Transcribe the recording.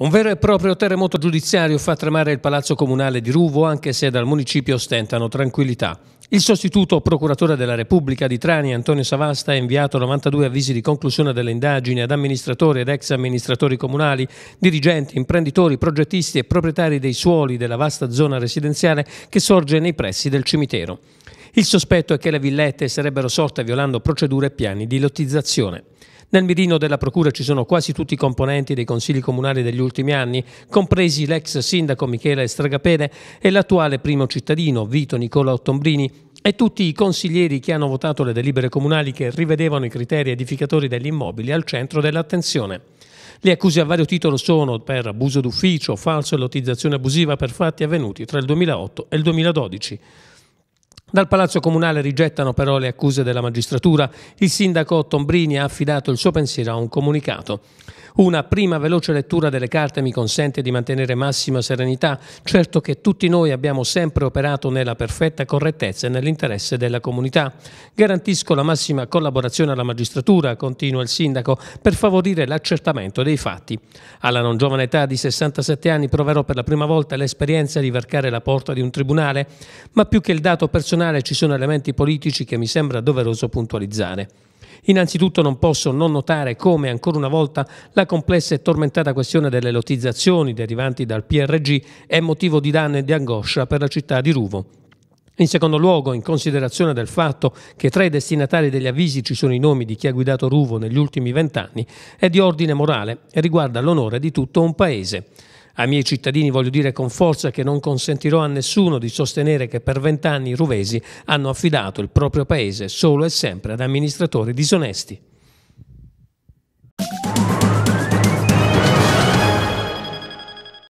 Un vero e proprio terremoto giudiziario fa tremare il Palazzo Comunale di Ruvo, anche se dal municipio ostentano tranquillità. Il sostituto procuratore della Repubblica di Trani, Antonio Savasta, ha inviato 92 avvisi di conclusione delle indagini ad amministratori ed ex amministratori comunali, dirigenti, imprenditori, progettisti e proprietari dei suoli della vasta zona residenziale che sorge nei pressi del cimitero. Il sospetto è che le villette sarebbero sorte violando procedure e piani di lottizzazione. Nel mirino della Procura ci sono quasi tutti i componenti dei consigli comunali degli ultimi anni, compresi l'ex sindaco Michele Stragapede e l'attuale primo cittadino Vito Nicola Ottombrini e tutti i consiglieri che hanno votato le delibere comunali che rivedevano i criteri edificatori degli immobili al centro dell'attenzione. Le accuse a vario titolo sono per abuso d'ufficio, falso e lottizzazione abusiva per fatti avvenuti tra il 2008 e il 2012. Dal Palazzo Comunale rigettano però le accuse della magistratura. Il sindaco Ottombrini ha affidato il suo pensiero a un comunicato. Una prima veloce lettura delle carte mi consente di mantenere massima serenità, certo che tutti noi abbiamo sempre operato nella perfetta correttezza e nell'interesse della comunità. Garantisco la massima collaborazione alla magistratura, continua il sindaco, per favorire l'accertamento dei fatti. Alla non giovane età di 67 anni proverò per la prima volta l'esperienza di varcare la porta di un tribunale, ma più che il dato personale ci sono elementi politici che mi sembra doveroso puntualizzare. Innanzitutto non posso non notare come, ancora una volta, la complessa e tormentata questione delle lottizzazioni derivanti dal PRG è motivo di danno e di angoscia per la città di Ruvo. In secondo luogo, in considerazione del fatto che tra i destinatari degli avvisi ci sono i nomi di chi ha guidato Ruvo negli ultimi 20 anni, è di ordine morale e riguarda l'onore di tutto un paese. Ai miei cittadini voglio dire con forza che non consentirò a nessuno di sostenere che per 20 anni i ruvesi hanno affidato il proprio paese solo e sempre ad amministratori disonesti.